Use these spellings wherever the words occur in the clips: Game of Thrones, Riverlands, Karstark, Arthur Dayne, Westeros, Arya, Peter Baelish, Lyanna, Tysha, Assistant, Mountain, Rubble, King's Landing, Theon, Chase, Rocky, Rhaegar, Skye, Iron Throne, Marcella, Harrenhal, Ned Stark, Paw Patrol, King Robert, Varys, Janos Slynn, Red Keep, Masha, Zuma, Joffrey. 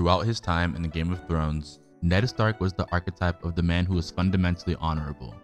Throughout his time in the Game of Thrones, Ned Stark was the archetype of the man who is fundamentally honorable,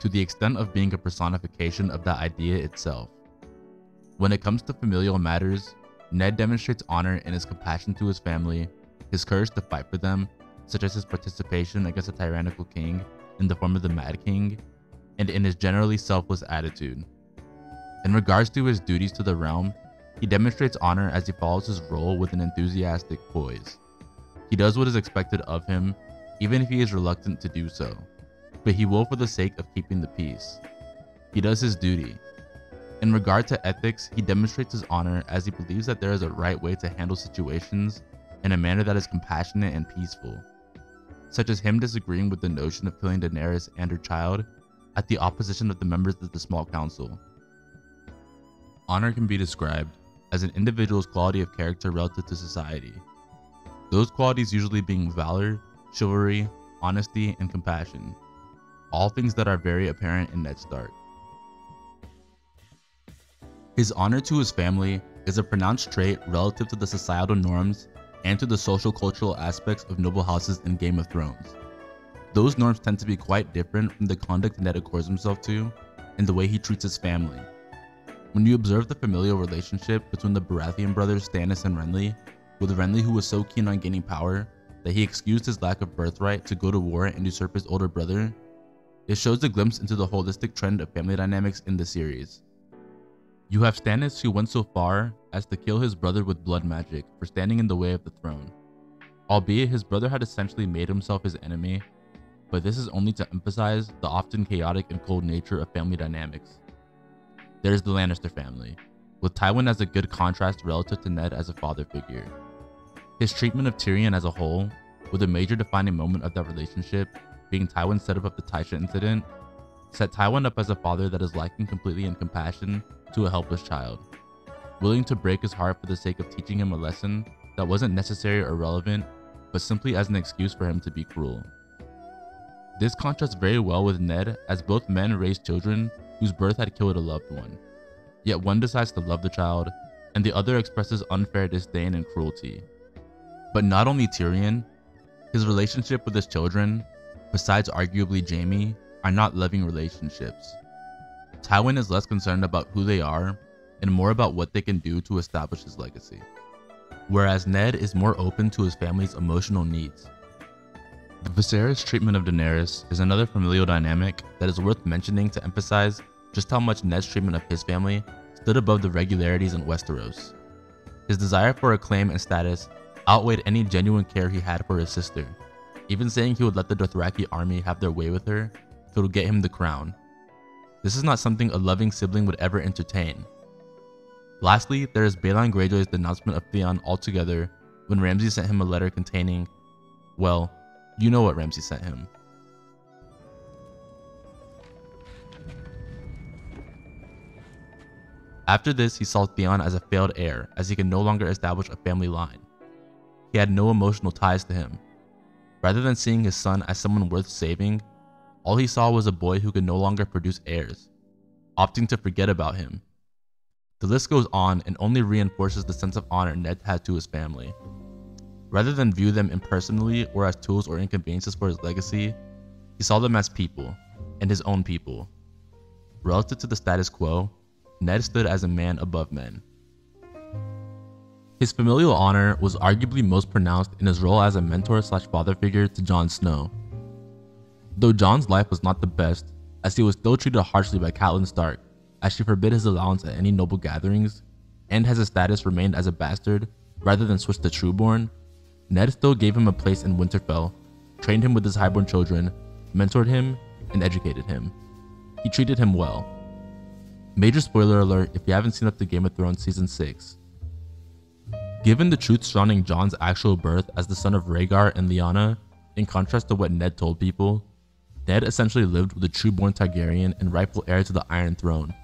to the extent of being a personification of that idea itself. When it comes to familial matters, Ned demonstrates honor in his compassion to his family, his courage to fight for them, such as his participation against a tyrannical king in the form of the Mad King, and in his generally selfless attitude. In regards to his duties to the realm, he demonstrates honor as he follows his role with an enthusiastic poise. He does what is expected of him, even if he is reluctant to do so, but he will for the sake of keeping the peace. He does his duty. In regard to ethics, he demonstrates his honor as he believes that there is a right way to handle situations in a manner that is compassionate and peaceful, such as him disagreeing with the notion of killing Daenerys and her child at the opposition of the members of the Small Council. Honor can be described as an individual's quality of character relative to society, those qualities usually being valor, chivalry, honesty, and compassion, all things that are very apparent in Ned Stark. His honor to his family is a pronounced trait relative to the societal norms and to the social-cultural aspects of noble houses in Game of Thrones. Those norms tend to be quite different from the conduct Ned accords himself to and the way he treats his family. When you observe the familial relationship between the Baratheon brothers Stannis and Renly, with Renly who was so keen on gaining power that he excused his lack of birthright to go to war and usurp his older brother, it shows a glimpse into the holistic trend of family dynamics in the series. You have Stannis who went so far as to kill his brother with blood magic for standing in the way of the throne, albeit his brother had essentially made himself his enemy, but this is only to emphasize the often chaotic and cold nature of family dynamics. There is the Lannister family, with Tywin as a good contrast relative to Ned as a father figure. His treatment of Tyrion as a whole, with a major defining moment of that relationship being Tywin's setup of the Tysha incident, set Tywin up as a father that is lacking completely in compassion to a helpless child, willing to break his heart for the sake of teaching him a lesson that wasn't necessary or relevant, but simply as an excuse for him to be cruel. This contrasts very well with Ned, as both men raised children whose birth had killed a loved one, yet one decides to love the child, and the other expresses unfair disdain and cruelty. But not only Tyrion, his relationship with his children, besides arguably Jaime, are not loving relationships. Tywin is less concerned about who they are and more about what they can do to establish his legacy, whereas Ned is more open to his family's emotional needs. The Viserys treatment of Daenerys is another familial dynamic that is worth mentioning to emphasize just how much Ned's treatment of his family stood above the regularities in Westeros. His desire for acclaim and status outweighed any genuine care he had for his sister, even saying he would let the Dothraki army have their way with her if it would get him the crown. This is not something a loving sibling would ever entertain. Lastly, there is Baelish Greyjoy's denouncement of Theon altogether when Ramsay sent him a letter containing, well, you know what Ramsay sent him. After this, he saw Theon as a failed heir, as he could no longer establish a family line. He had no emotional ties to him. Rather than seeing his son as someone worth saving, all he saw was a boy who could no longer produce heirs, opting to forget about him. The list goes on and only reinforces the sense of honor Ned had to his family. Rather than view them impersonally or as tools or inconveniences for his legacy, he saw them as people, and his own people. Relative to the status quo, Ned stood as a man above men. His familial honor was arguably most pronounced in his role as a mentor/father figure to Jon Snow. Though Jon's life was not the best, as he was still treated harshly by Catelyn Stark, as she forbid his allowance at any noble gatherings, and as his status remained as a bastard rather than switched to Trueborn, Ned still gave him a place in Winterfell, trained him with his highborn children, mentored him, and educated him. He treated him well. Major spoiler alert if you haven't seen up to Game of Thrones Season 6. Given the truth surrounding Jon's actual birth as the son of Rhaegar and Lyanna, in contrast to what Ned told people, Ned essentially lived with a true-born Targaryen and rightful heir to the Iron Throne,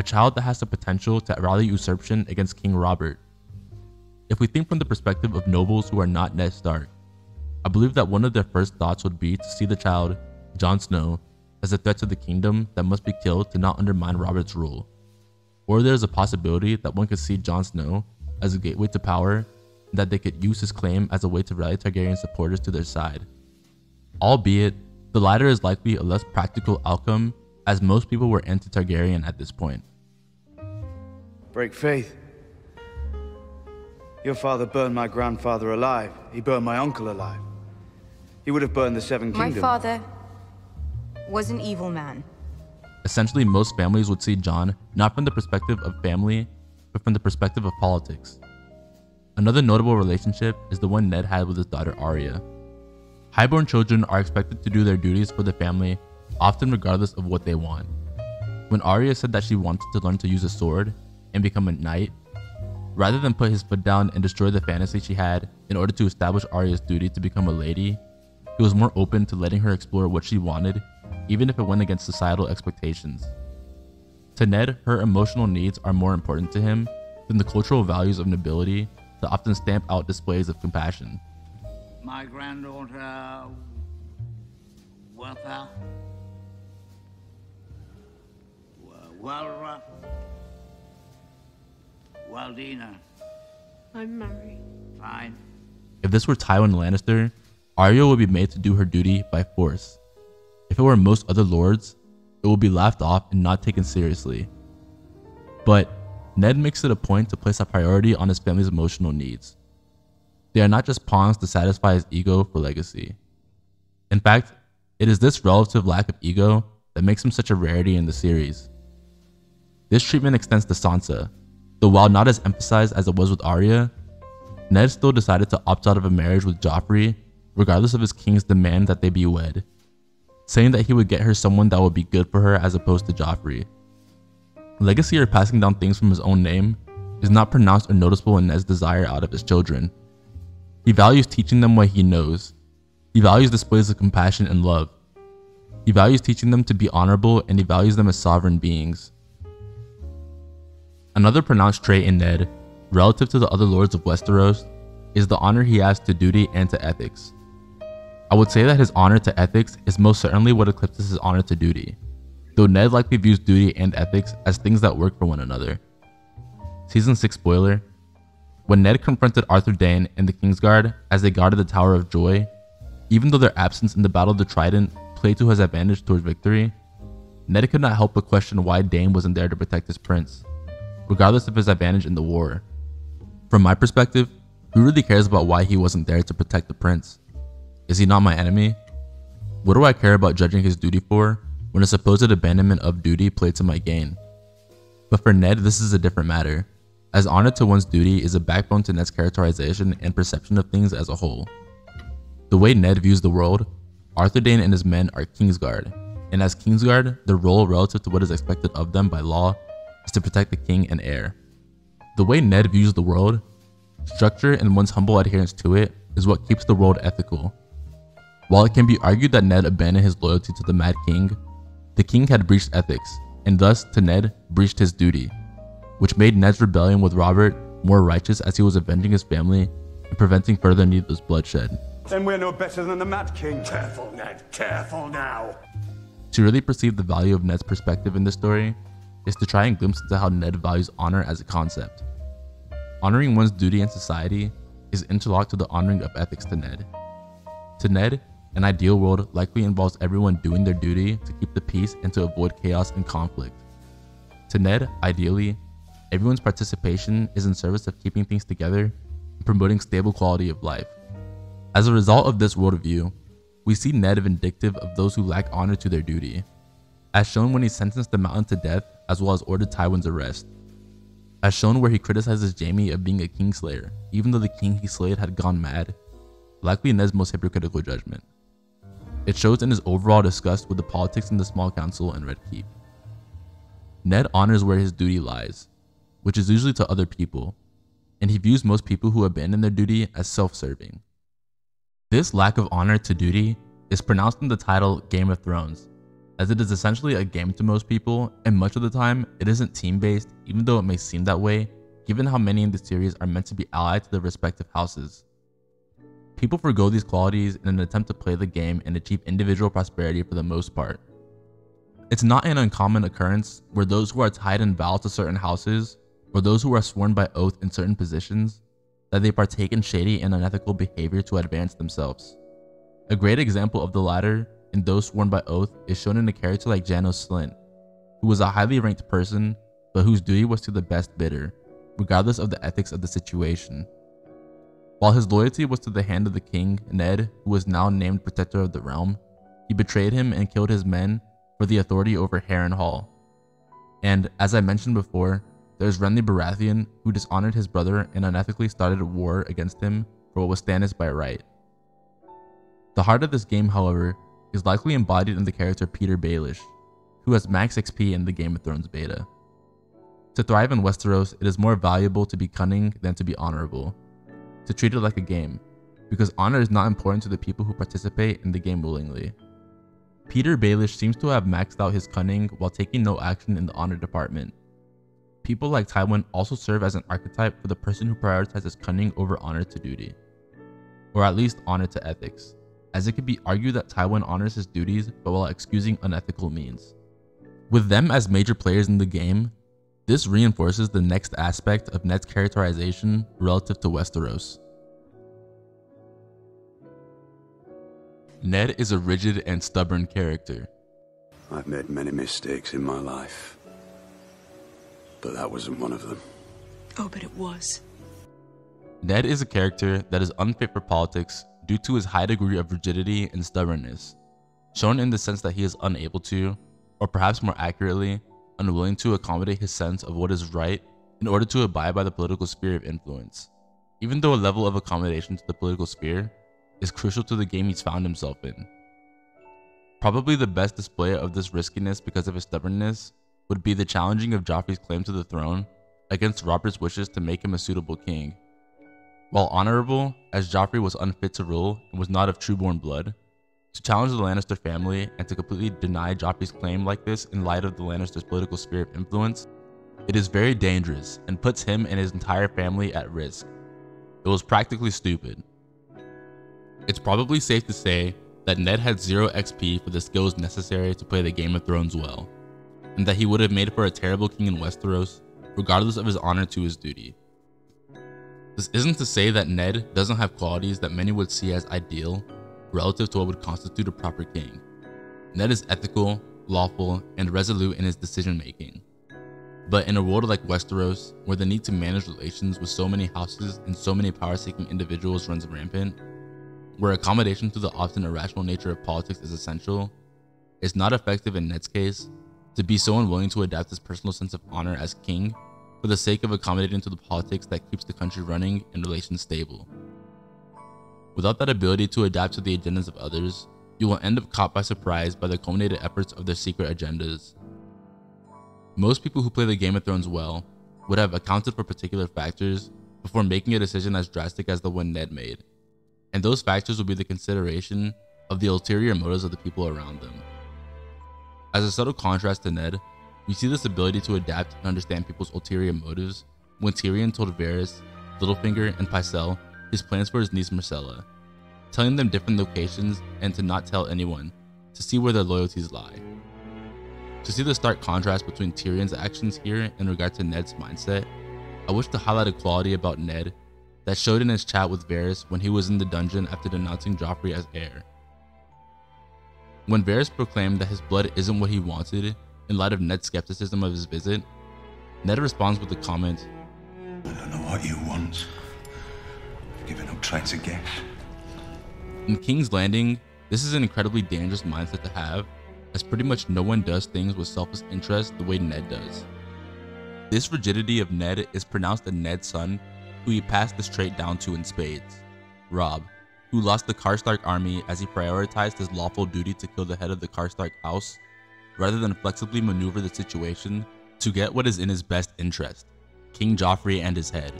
a child that has the potential to rally usurpation against King Robert. If we think from the perspective of nobles who are not Ned Stark, I believe that one of their first thoughts would be to see the child, Jon Snow, as a threat to the kingdom that must be killed to not undermine Robert's rule. Or there is a possibility that one could see Jon Snow as a gateway to power that they could use his claim as a way to rally Targaryen supporters to their side. Albeit, the latter is likely a less practical outcome, as most people were anti-Targaryen at this point. Break faith. Your father burned my grandfather alive. He burned my uncle alive. He would have burned the Seven Kingdoms. My father was an evil man. Essentially, most families would see Jon not from the perspective of family, but from the perspective of politics. Another notable relationship is the one Ned had with his daughter Arya. Highborn children are expected to do their duties for the family, often regardless of what they want. When Arya said that she wanted to learn to use a sword and become a knight, rather than put his foot down and destroy the fantasy she had in order to establish Arya's duty to become a lady, he was more open to letting her explore what she wanted, even if it went against societal expectations. To Ned, her emotional needs are more important to him than the cultural values of nobility that often stamp out displays of compassion. My granddaughter, Waldina. I'm married. Fine. If this were Tywin Lannister, Arya would be made to do her duty by force. If it were most other lords, it would be laughed off and not taken seriously. But Ned makes it a point to place a priority on his family's emotional needs. They are not just pawns to satisfy his ego for legacy. In fact, it is this relative lack of ego that makes him such a rarity in the series. This treatment extends to Sansa, though while not as emphasized as it was with Arya, Ned still decided to opt out of a marriage with Joffrey, regardless of his king's demand that they be wed, saying that he would get her someone that would be good for her as opposed to Joffrey. Legacy or passing down things from his own name is not pronounced or noticeable in Ned's desire out of his children. He values teaching them what he knows. He values displays of compassion and love. He values teaching them to be honorable, and he values them as sovereign beings. Another pronounced trait in Ned, relative to the other lords of Westeros, is the honor he has to duty and to ethics. I would say that his honor to ethics is most certainly what eclipses his honor to duty, though Ned likely views duty and ethics as things that work for one another. Season 6 spoiler: when Ned confronted Arthur Dayne and the Kingsguard as they guarded the Tower of Joy, even though their absence in the Battle of the Trident played to his advantage towards victory, Ned could not help but question why Dayne wasn't there to protect his prince, regardless of his advantage in the war. From my perspective, who really cares about why he wasn't there to protect the prince? Is he not my enemy? What do I care about judging his duty for when a supposed abandonment of duty played to my gain? But for Ned, this is a different matter, as honor to one's duty is a backbone to Ned's characterization and perception of things as a whole. The way Ned views the world, Arthur Dayne and his men are Kingsguard, and as Kingsguard, their role relative to what is expected of them by law is to protect the king and heir. The way Ned views the world, structure and one's humble adherence to it is what keeps the world ethical. While it can be argued that Ned abandoned his loyalty to the Mad King, the king had breached ethics, and thus, to Ned, breached his duty, which made Ned's rebellion with Robert more righteous, as he was avenging his family and preventing further needless bloodshed. Then we're no better than the Mad King. Careful, Ned. Careful now. To really perceive the value of Ned's perspective in this story is to try and glimpse into how Ned values honor as a concept. Honoring one's duty in society is interlocked to the honoring of ethics to Ned. To Ned, an ideal world likely involves everyone doing their duty to keep the peace and to avoid chaos and conflict. To Ned, ideally, everyone's participation is in service of keeping things together and promoting stable quality of life. As a result of this worldview, we see Ned vindictive of those who lack honor to their duty, as shown when he sentenced the Mountain to death as well as ordered Tywin's arrest, as shown where he criticizes Jaime of being a kingslayer, even though the king he slayed had gone mad, likely Ned's most hypocritical judgment. It shows in his overall disgust with the politics in the small council and Red Keep. Ned honors where his duty lies, which is usually to other people, and he views most people who abandon their duty as self-serving. This lack of honor to duty is pronounced in the title Game of Thrones, as it is essentially a game to most people, and much of the time it isn't team-based, even though it may seem that way, given how many in the series are meant to be allied to their respective houses. People forgo these qualities in an attempt to play the game and achieve individual prosperity for the most part. It's not an uncommon occurrence where those who are tied in vows to certain houses, or those who are sworn by oath in certain positions, that they partake in shady and unethical behavior to advance themselves. A great example of the latter in those sworn by oath is shown in a character like Janos Slynn, who was a highly ranked person but whose duty was to the best bidder, regardless of the ethics of the situation. While his loyalty was to the hand of the king, Ned, who was now named protector of the realm, he betrayed him and killed his men for the authority over Harrenhal. And, as I mentioned before, there's Renly Baratheon, who dishonored his brother and unethically started a war against him for what was Stannis by right. The heart of this game, however, is likely embodied in the character Peter Baelish, who has max XP in the Game of Thrones beta. To thrive in Westeros, it is more valuable to be cunning than to be honorable. To treat it like a game, because honor is not important to the people who participate in the game willingly. Peter Baelish seems to have maxed out his cunning while taking no action in the honor department. People like Tywin also serve as an archetype for the person who prioritizes cunning over honor to duty, or at least honor to ethics, as it could be argued that Tywin honors his duties but while excusing unethical means. With them as major players in the game, this reinforces the next aspect of Ned's characterization relative to Westeros. Ned is a rigid and stubborn character. I've made many mistakes in my life, but that wasn't one of them. Oh, but it was. Ned is a character that is unfit for politics due to his high degree of rigidity and stubbornness, shown in the sense that he is unable to, or perhaps more accurately, unwilling to accommodate his sense of what is right in order to abide by the political sphere of influence, even though a level of accommodation to the political sphere is crucial to the game he's found himself in. Probably the best display of this riskiness because of his stubbornness would be the challenging of Joffrey's claim to the throne against Robert's wishes to make him a suitable king. While honorable, as Joffrey was unfit to rule and was not of Trueborn blood, to challenge the Lannister family and to completely deny Joffrey's claim like this in light of the Lannisters' political sphere of influence, it is very dangerous and puts him and his entire family at risk. It was practically stupid. It's probably safe to say that Ned had 0 XP for the skills necessary to play the Game of Thrones well, and that he would have made for a terrible king in Westeros, regardless of his honor to his duty. This isn't to say that Ned doesn't have qualities that many would see as ideal relative to what would constitute a proper king. Ned is ethical, lawful, and resolute in his decision-making. But in a world like Westeros, where the need to manage relations with so many houses and so many power-seeking individuals runs rampant, where accommodation to the often irrational nature of politics is essential, it's not effective in Ned's case to be so unwilling to adapt his personal sense of honor as king for the sake of accommodating to the politics that keeps the country running and relations stable. Without that ability to adapt to the agendas of others, you will end up caught by surprise by the culminated efforts of their secret agendas. Most people who play the Game of Thrones well would have accounted for particular factors before making a decision as drastic as the one Ned made, and those factors will be the consideration of the ulterior motives of the people around them. As a subtle contrast to Ned, we see this ability to adapt and understand people's ulterior motives when Tyrion told Varys, Littlefinger, and Pycelle his plans for his niece Marcella, telling them different locations and to not tell anyone, to see where their loyalties lie. To see the stark contrast between Tyrion's actions here in regard to Ned's mindset, I wish to highlight a quality about Ned that showed in his chat with Varys when he was in the dungeon after denouncing Joffrey as heir. When Varys proclaimed that his blood isn't what he wanted in light of Ned's skepticism of his visit, Ned responds with the comment, "I don't know what you want. Giving up trying to guess." In King's Landing, this is an incredibly dangerous mindset to have, as pretty much no one does things with selfish interest the way Ned does. This rigidity of Ned is pronounced in Ned's son, who he passed this trait down to in spades, Robb, who lost the Karstark army as he prioritized his lawful duty to kill the head of the Karstark house, rather than flexibly maneuver the situation to get what is in his best interest, King Joffrey and his head.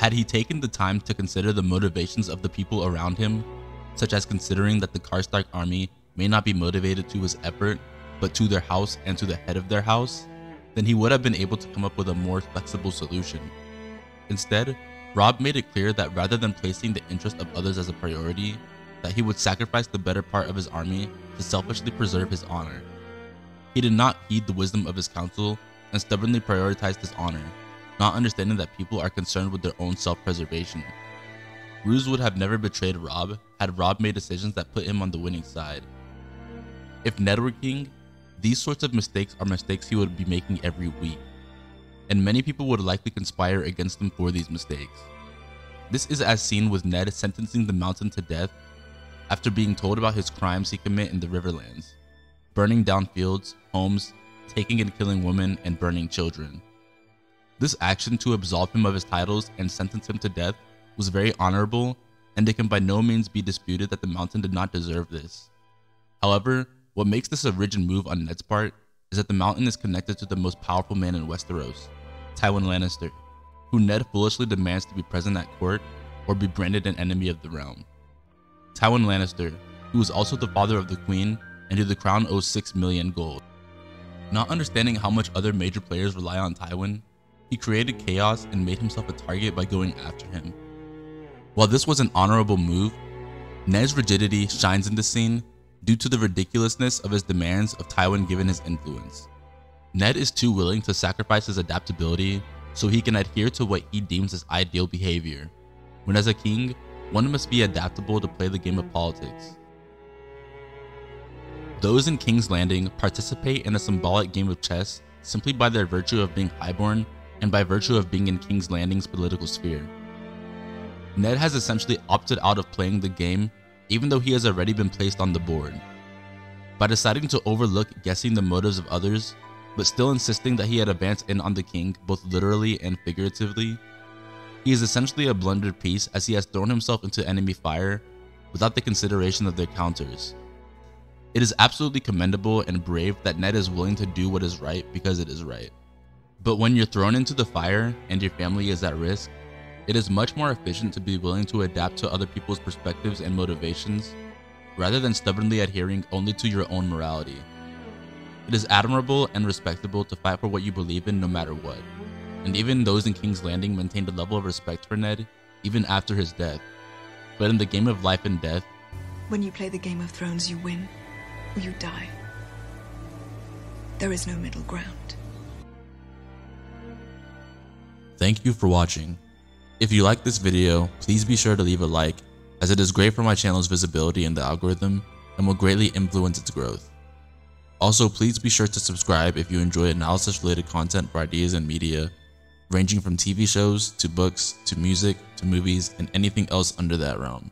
Had he taken the time to consider the motivations of the people around him, such as considering that the Karstark army may not be motivated to his effort, but to their house and to the head of their house, then he would have been able to come up with a more flexible solution. Instead, Robb made it clear that rather than placing the interest of others as a priority, that he would sacrifice the better part of his army to selfishly preserve his honor. He did not heed the wisdom of his counsel and stubbornly prioritized his honor, not understanding that people are concerned with their own self-preservation. Ruse would have never betrayed Robb had Robb made decisions that put him on the winning side. If Ned were king, these sorts of mistakes are mistakes he would be making every week, and many people would likely conspire against him for these mistakes. This is as seen with Ned sentencing the Mountain to death after being told about his crimes he committed in the Riverlands, burning down fields, homes, taking and killing women, and burning children. This action to absolve him of his titles and sentence him to death was very honorable, and it can by no means be disputed that the Mountain did not deserve this. However, what makes this a rigid move on Ned's part is that the Mountain is connected to the most powerful man in Westeros, Tywin Lannister, who Ned foolishly demands to be present at court or be branded an enemy of the realm. Tywin Lannister, who is also the father of the Queen and to the crown owes 6 million gold. Not understanding how much other major players rely on Tywin, he created chaos and made himself a target by going after him. While this was an honorable move, Ned's rigidity shines in the scene due to the ridiculousness of his demands of Tywin given his influence. Ned is too willing to sacrifice his adaptability so he can adhere to what he deems as ideal behavior, when as a king, one must be adaptable to play the game of politics. Those in King's Landing participate in a symbolic game of chess simply by their virtue of being highborn and by virtue of being in King's Landing's political sphere. Ned has essentially opted out of playing the game even though he has already been placed on the board. By deciding to overlook guessing the motives of others, but still insisting that he had advanced in on the king both literally and figuratively, he is essentially a blundered piece as he has thrown himself into enemy fire without the consideration of their counters. It is absolutely commendable and brave that Ned is willing to do what is right because it is right. But when you're thrown into the fire and your family is at risk, it is much more efficient to be willing to adapt to other people's perspectives and motivations rather than stubbornly adhering only to your own morality. It is admirable and respectable to fight for what you believe in no matter what, and even those in King's Landing maintained a level of respect for Ned even after his death. But in the game of life and death, when you play the Game of Thrones, you win or you die. There is no middle ground. Thank you for watching. If you like this video, please be sure to leave a like, as it is great for my channel's visibility in the algorithm and will greatly influence its growth. Also, please be sure to subscribe if you enjoy analysis-related content for ideas and media, ranging from TV shows, to books, to music, to movies, and anything else under that realm.